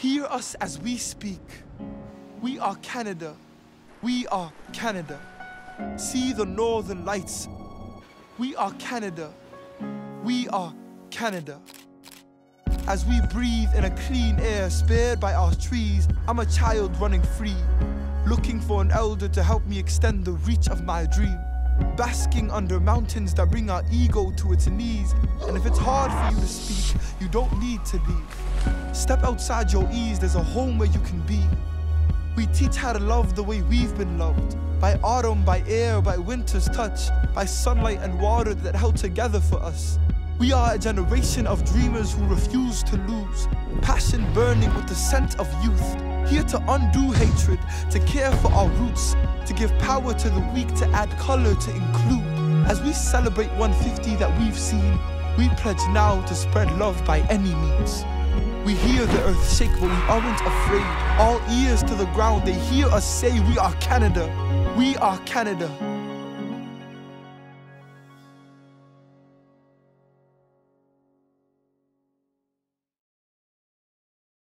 Hear us as we speak. We are Canada. We are Canada. See the northern lights. We are Canada. We are Canada. As we breathe in a clean air spared by our trees, I'm a child running free, looking for an elder to help me extend the reach of my dream. Basking under mountains that bring our ego to its knees. And if it's hard for you to speak, you don't need to leave. Step outside your ease, there's a home where you can be. We teach how to love the way we've been loved. By autumn, by air, by winter's touch, by sunlight and water that held together for us. We are a generation of dreamers who refuse to lose. Passion burning with the scent of youth. Here to undo hatred, to care for our roots, to give power to the weak, to add color, to include. As we celebrate 150 that we've seen, we pledge now to spread love by any means. We hear the earth shake, but we aren't afraid. All ears to the ground, they hear us say we are Canada. We are Canada.